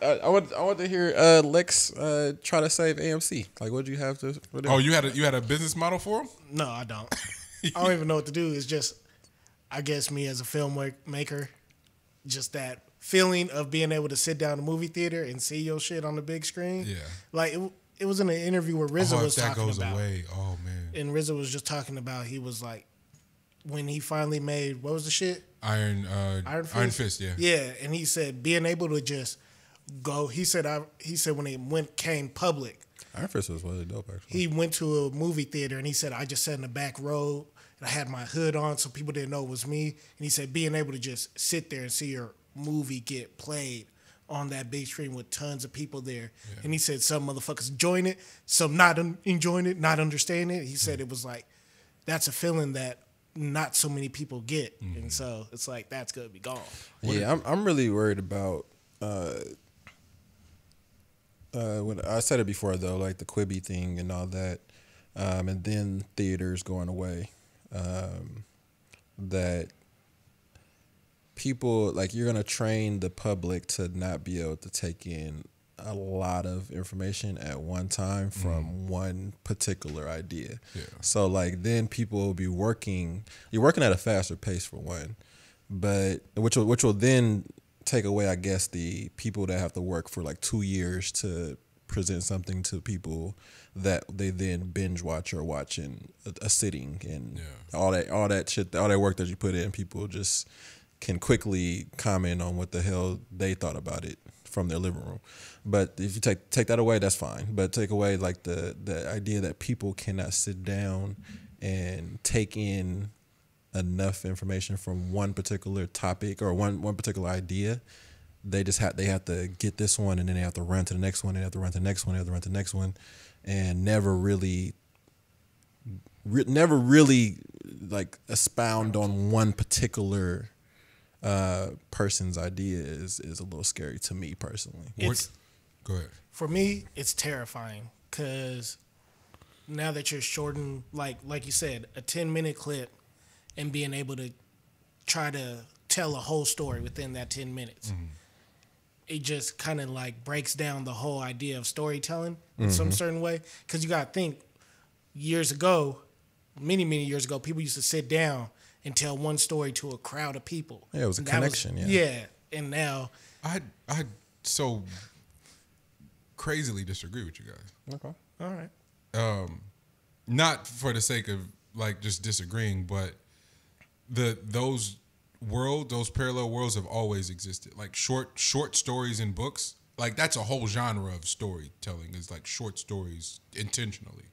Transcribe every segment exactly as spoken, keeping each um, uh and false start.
I, I want I want to hear uh, Lex uh, try to save A M C. Like, what did you have to? Whatever. Oh, you had a, you had a business model for him? No, I don't. I don't even know what to do. It's just, I guess, me as a filmmaker, just that feeling of being able to sit down in a movie theater and see your shit on the big screen. Yeah, like it, it was in an interview where R Z A oh, was talking goes about. Away. Oh man! And R Z A was just talking about he was like, when he finally made what was the shit? Iron uh, Iron Fist. Iron Fist. Yeah. Yeah, and he said being able to just. Go. He said. I. He said when it went came public. Iron Fist was really dope. Actually, he went to a movie theater and he said, "I just sat in the back row and I had my hood on, so people didn't know it was me." And he said, "Being able to just sit there and see your movie get played on that big screen with tons of people there." Yeah. And he said, "Some motherfuckers enjoying it, some not un enjoying it, not understanding it." He said, mm. "It was like that's a feeling that." Not so many people get, mm. and so it's like that's gonna be gone. Yeah, I'm. I'm really worried about. Uh, Uh, when I said it before though, like the Quibi thing and all that, um, and then theaters going away, um, that people like you're gonna train the public to not be able to take in a lot of information at one time from mm. one particular idea. Yeah. So like then people will be working. You're working at a faster pace for one, but which will, which will then. Take away, I guess, the people that have to work for like two years to present something to people that they then binge watch or watch in a, a sitting and yeah. all that, all that shit, all that work that you put in. People just can quickly comment on what the hell they thought about it from their living room. But if you take take that away, that's fine. But take away like the the idea that people cannot sit down and take in. Enough information from one particular topic or one one particular idea. They just have they have to get this one and then they have to run to the next one, they have to run to the next one, they have to run to the next one, and never really re never really like expound on one particular uh person's idea is is a little scary to me personally. It's, go ahead. For me, it's terrifying because now that you're shortened like like you said, a ten minute clip and being able to try to tell a whole story within that ten minutes. Mm-hmm. It just kind of like breaks down the whole idea of storytelling in mm-hmm. some certain way. Because you got to think, years ago, many, many years ago, people used to sit down and tell one story to a crowd of people. Yeah, it was and a connection, was, yeah. Yeah, and now... I, I so crazily disagree with you guys. Okay, all right. Um, not for the sake of like just disagreeing, but... The those world those parallel worlds have always existed. Like short short stories in books, like that's a whole genre of storytelling. Is like short stories intentionally.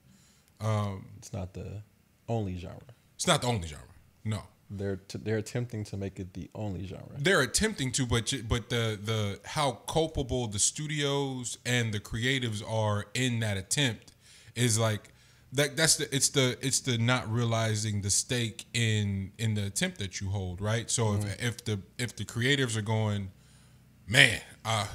Um, it's not the only genre. It's not the only genre. No, they're t they're attempting to make it the only genre. They're attempting to, but but the the how culpable the studios and the creatives are in that attempt is like. That that's the it's the it's the not realizing the stake in in the attempt that you hold, right? So mm-hmm. if if the if the creatives are going, man, uh,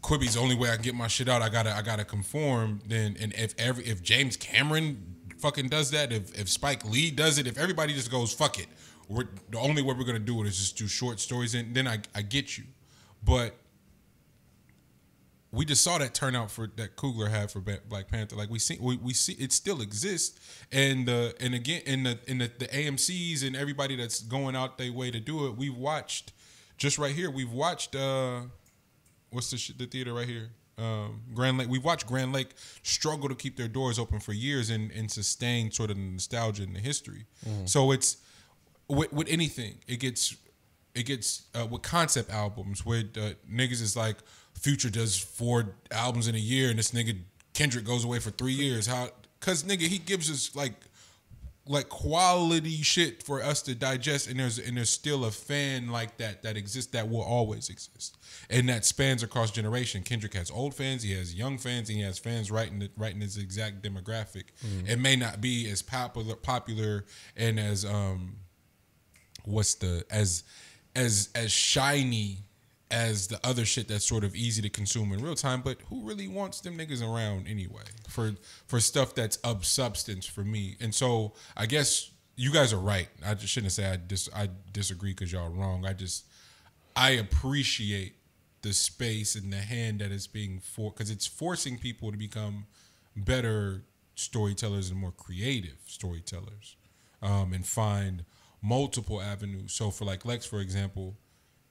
Quibi's the only way I can get my shit out. I gotta I gotta conform. Then and if every if James Cameron fucking does that, if if Spike Lee does it, if everybody just goes fuck it, we're the only way we're gonna do it is just do short stories. And then I I get you, but. We just saw that turnout for that Coogler had for Black Panther. Like we see, we, we see it still exists, and uh, and again in the in the, the A M Cs and everybody that's going out their way to do it. We've watched just right here. We've watched uh, what's the sh the theater right here, um, Grand Lake. We've watched Grand Lake struggle to keep their doors open for years and and sustain sort of the nostalgia and the history. Mm-hmm. So it's with, with anything, it gets it gets uh, with concept albums where uh, niggas is like. Future does four albums in a year, and this nigga Kendrick goes away for three years. How? Cause nigga, he gives us like, like quality shit for us to digest, and there's and there's still a fan like that that exists that will always exist, and that spans across generation. Kendrick has old fans, he has young fans, and he has fans right in the, right in his exact demographic. Mm-hmm. It may not be as popular popular and as um, what's the as as as shiny. As the other shit that's sort of easy to consume in real time, but who really wants them niggas around anyway for for stuff that's of substance for me? And so I guess you guys are right. I just shouldn't say I dis I disagree because y'all wrong. I just I appreciate the space and the hand that is being for, because it's forcing people to become better storytellers and more creative storytellers, um, and find multiple avenues. So for like Lex, for example,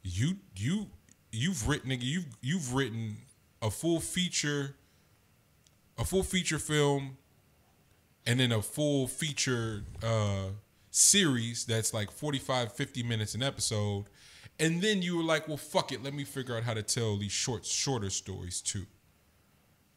you you you've written you've you've written a full feature, a full feature film, and then a full feature uh, series that's like forty-five, fifty minutes an episode. And then you were like, well, fuck it. Let me figure out how to tell these short, shorter stories too.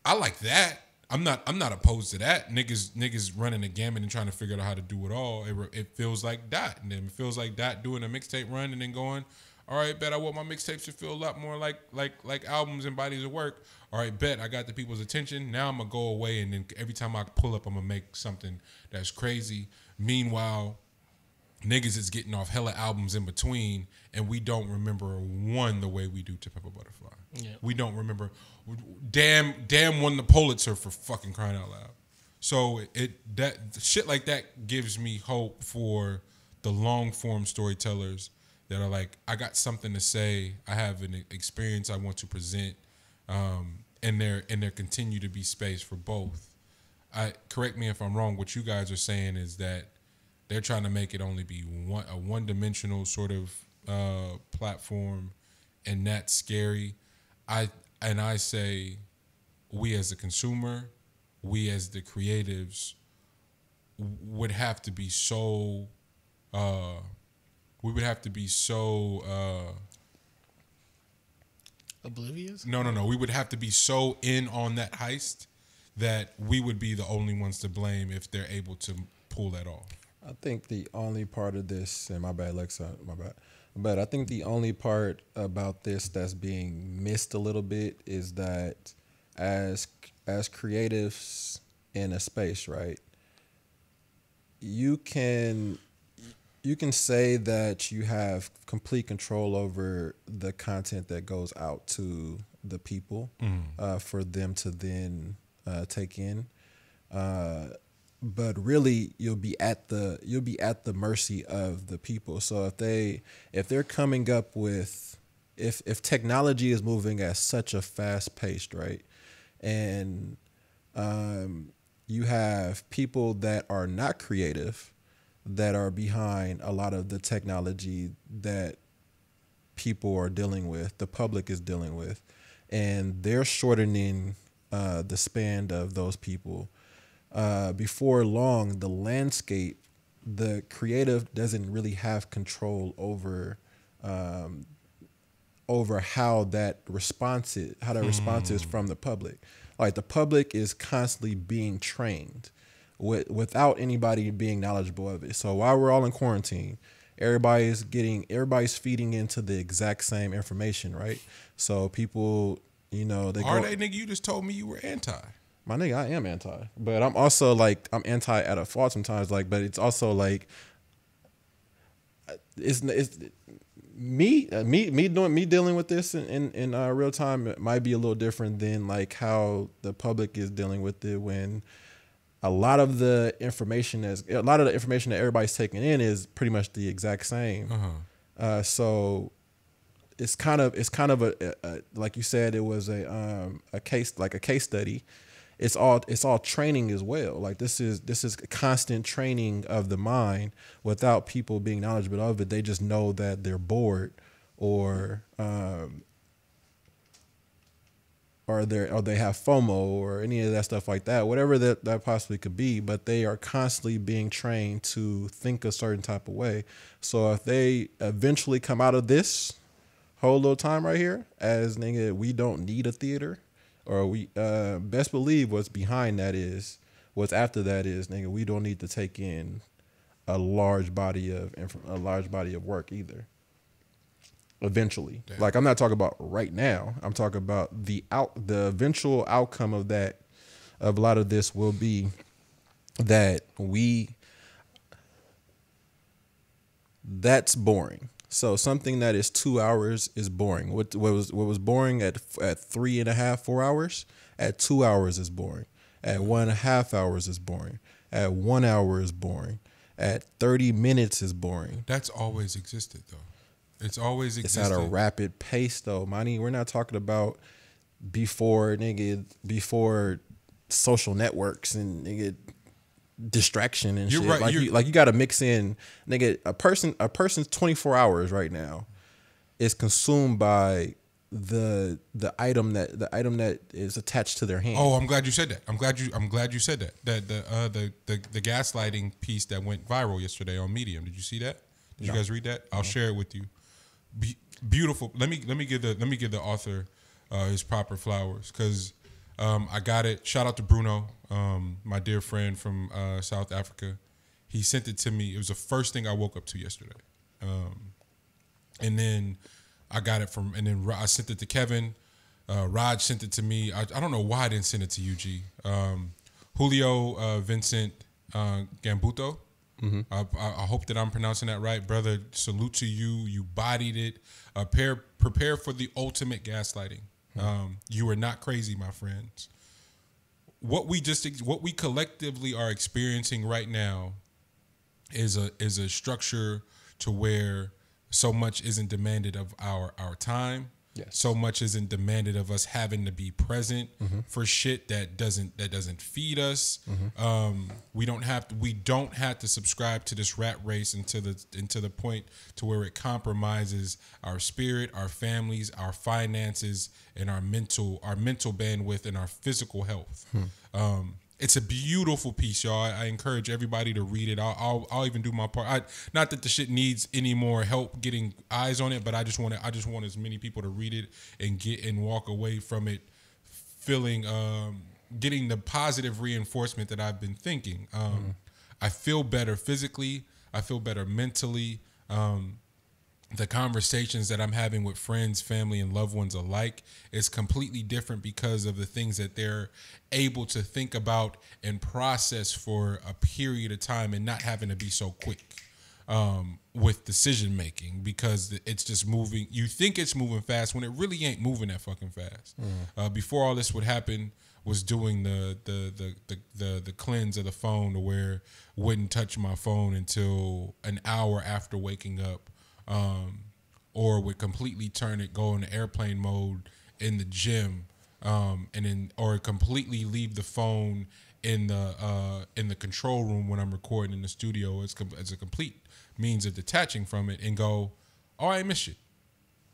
I like that. I'm not I'm not opposed to that. Niggas, niggas running the gamut and trying to figure out how to do it all. It, it feels like Dot. And then it feels like Dot doing a mixtape run and then going, all right, bet I want my mixtapes to feel a lot more like like like albums and bodies of work. All right, bet I got the people's attention. Now I'm going to go away. And then every time I pull up, I'm going to make something that's crazy. Meanwhile, niggas is getting off hella albums in between, and we don't remember one the way we do to Peppa Butterfly. Yeah. We don't remember. Damn, damn won the Pulitzer for fucking crying out loud. So it that shit like that gives me hope for the long form storytellers that are like, I got something to say. I have an experience I want to present, um, and there and there continue to be space for both. I correct me if I'm wrong. What you guys are saying is that they're trying to make it only be one, a one-dimensional sort of uh, platform, and that's scary. I and I say, we as the consumer, we as the creatives, would have to be so. Uh, we would have to be so. Uh, Oblivious? No, no, no. We would have to be so in on that heist that we would be the only ones to blame if they're able to pull that off. I think the only part of this, and my bad, Alexa, my bad, but I think the only part about this that's being missed a little bit is that as as creatives in a space, right? You can you can say that you have complete control over the content that goes out to the people mm. uh, for them to then uh, take in. Uh, But really, you'll be at the you'll be at the mercy of the people. So if they if they're coming up with if if technology is moving at such a fast pace, right, and um, you have people that are not creative, that are behind a lot of the technology that people are dealing with, the public is dealing with, and they're shortening uh, the span of those people. Uh, before long, the landscape, the creative doesn't really have control over um, over how that response is, how that mm. response is from the public. Like the public is constantly being trained with, without anybody being knowledgeable of it. So while we're all in quarantine, everybody's getting everybody's feeding into the exact same information, right? So people, you know, they are go, they nigga, you just told me you were anti. My nigga, I am anti, but I'm also like I'm anti at a fault sometimes. Like, but it's also like it's it's me me me doing me dealing with this in in, in uh, real time. It might be a little different than like how the public is dealing with it. When a lot of the information is a lot of the information that everybody's taking in is pretty much the exact same. Uh-huh. uh, so. It's kind of it's kind of a, a, a like you said, it was a um, a case like a case study. It's all it's all training as well. Like this is this is constant training of the mind without people being knowledgeable of it. They just know that they're bored or um, or they or they have FOMO or any of that stuff like that. Whatever that that possibly could be, but they are constantly being trained to think a certain type of way. So if they eventually come out of this whole little time right here as nigga, we don't need a theater, or we uh, best believe what's behind that is what's after that is nigga, we don't need to take in a large body of a large body of work either. Eventually, damn. Like I'm not talking about right now. I'm talking about the out the eventual outcome of that of a lot of this will be that we that's boring. So something that is two hours is boring. What, what was what was boring at at three and a half, four hours, at two hours is boring. At one and a half hours is boring. At one hour is boring. At thirty minutes is boring. That's always existed though. It's always existed. It's at a rapid pace, though, Monty. We're not talking about before, nigga, before social networks and nigga distraction and you're shit. Right, like, you, like you got to mix in, nigga. A person, a person's twenty-four hours right now is consumed by the the item that the item that is attached to their hand. Oh, I'm glad you said that. I'm glad you. I'm glad you said that. That the uh, the the the gaslighting piece that went viral yesterday on Medium. Did you see that? Did no. you guys read that? I'll no. share it with you. Be beautiful. Let me let me give the let me give the author uh, his proper flowers, because um, I got it. Shout out to Bruno, um, my dear friend from uh, South Africa. He sent it to me. It was the first thing I woke up to yesterday, um, and then I got it from and then I sent it to Kevin. Uh, Raj sent it to me. I, I don't know why I didn't send it to you, G. Um, Julio uh, Vincent uh, Gambuto. Mm-hmm. I, I hope that I'm pronouncing that right, brother. Salute to you. You bodied it. Uh, prepare, prepare for the ultimate gaslighting. Mm-hmm. Um, you are not crazy, my friends. What we just, what we collectively are experiencing right now, is a is a structure to where so much isn't demanded of our our time. Yes. So much isn't demanded of us having to be present mm-hmm. for shit that doesn't that doesn't feed us. Mm-hmm. Um, we don't have to, we don't have to subscribe to this rat race until the until the point to where it compromises our spirit, our families, our finances, and our mental our mental bandwidth and our physical health. Hmm. Um, it's a beautiful piece, y'all. I, I encourage everybody to read it. I'll, I'll, I'll even do my part. I, not that the shit needs any more help getting eyes on it, but I just want to, I just want as many people to read it and get and walk away from it feeling, um, getting the positive reinforcement that I've been thinking. Um, mm-hmm. I feel better physically. I feel better mentally. Um, the conversations that I'm having with friends, family, and loved ones alike is completely different because of the things that they're able to think about and process for a period of time and not having to be so quick um, with decision making, because it's just moving. You think it's moving fast when it really ain't moving that fucking fast. Mm. Uh, before all this would happen, was doing the the, the the the the cleanse of the phone to where wouldn't touch my phone until an hour after waking up. Um, or would completely turn it, go into airplane mode in the gym, um, and then or completely leave the phone in the uh, in the control room when I'm recording in the studio. It's com it's a complete means of detaching from it and go, oh, I ain't miss shit.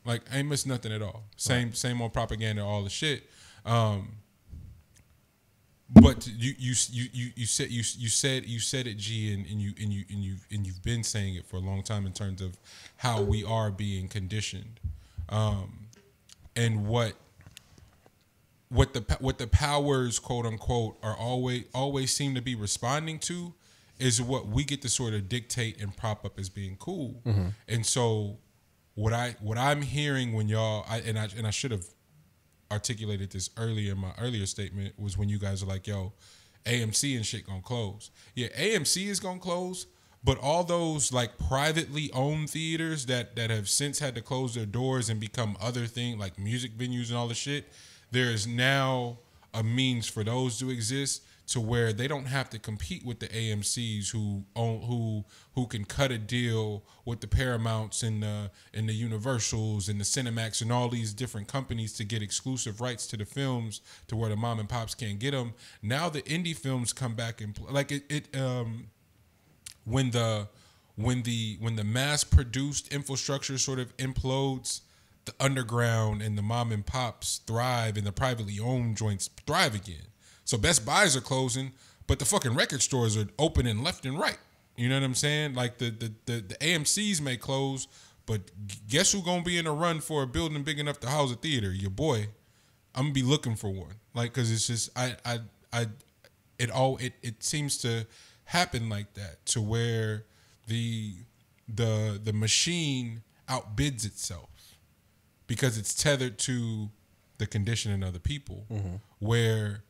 Like I ain't miss nothing at all. Same right. same old propaganda, all the shit. Um, but you you you you you said you you said you said it, G, and, and you and you and you and you've been saying it for a long time in terms of how we are being conditioned, um, and what what the what the powers, quote unquote, are always always seem to be responding to is what we get to sort of dictate and prop up as being cool. Mm-hmm. And so what I what I'm hearing when y'all I and I and I should have articulated this earlier in my earlier statement was when you guys are like, yo, A M C and shit gonna close. Yeah, A M C is gonna close, but all those like privately owned theaters that that have since had to close their doors and become other things like music venues and all the shit, there is now a means for those to exist to where they don't have to compete with the A M Cs who own, who who can cut a deal with the Paramounts and the and the Universals and the Cinemax and all these different companies to get exclusive rights to the films to where the mom and pops can't get them. Now the indie films come back and play. Like it, it um when the when the when the mass produced infrastructure sort of implodes, the underground and the mom and pops thrive and the privately owned joints thrive again. So Best Buys are closing, but the fucking record stores are opening left and right. You know what I'm saying? Like the the the, the A M Cs may close, but guess who's gonna be in a run for a building big enough to house a theater? Your boy. I'm gonna be looking for one. Like, cause it's just I I I it all it it seems to happen like that, to where the the the machine outbids itself because it's tethered to the conditioning of the people, mm-hmm. where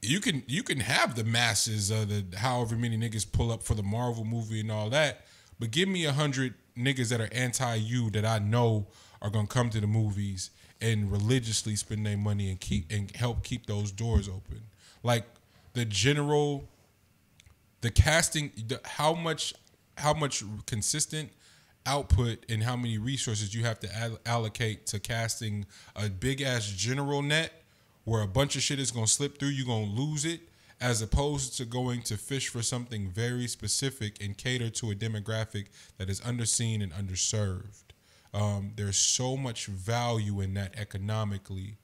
You can you can have the masses of the however many niggas pull up for the Marvel movie and all that, but give me a hundred niggas that are anti you that I know are gonna come to the movies and religiously spend their money and keep and help keep those doors open. Like the general, the casting, the, how much how much consistent output and how many resources you have to al- allocate to casting a big ass general net where a bunch of shit is going to slip through, you're going to lose it, as opposed to going to fish for something very specific and cater to a demographic that is underseen and underserved. Um, there's so much value in that economically